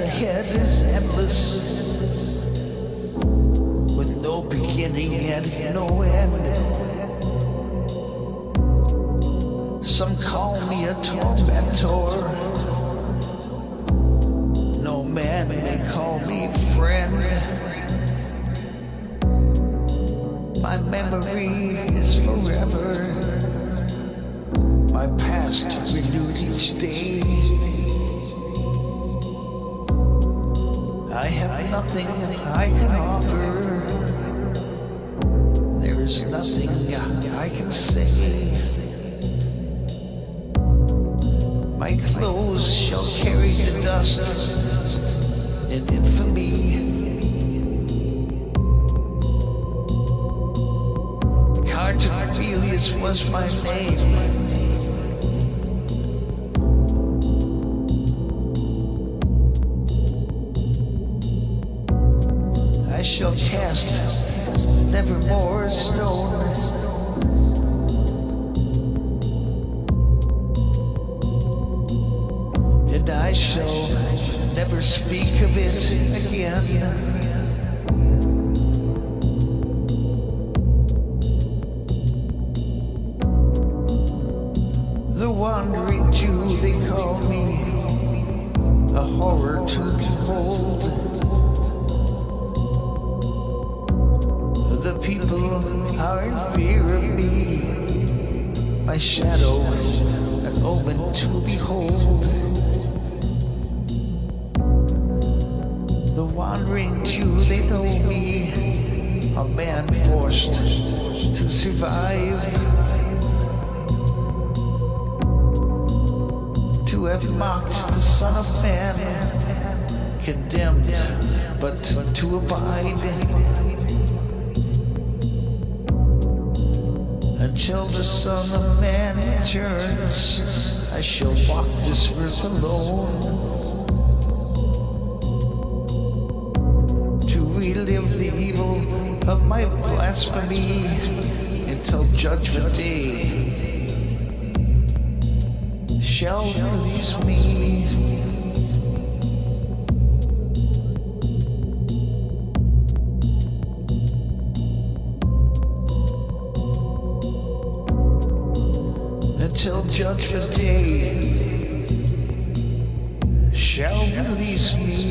the head is endless, with no beginning and no end. Some call me a tormentor, no man may call me friend. My memory is forever, my past renewed each day. I have nothing I can offer. There is nothing I can say. My clothes shall carry the dust and infamy. Cartilius was my name. I shall cast nevermore a stone. And I shall never speak of it again. The Wandering Jew, they call me, a horror to behold. The people are in fear of me, my shadow, an omen to behold. The Wandering Jew, they know me, a man forced to survive. To have mocked the Son of Man, condemned but to abide. Until the Son of Man returns, I shall walk this earth alone, to relive the evil of my blasphemy until Judgment Day shall release me. Till Judgment Day shall release me.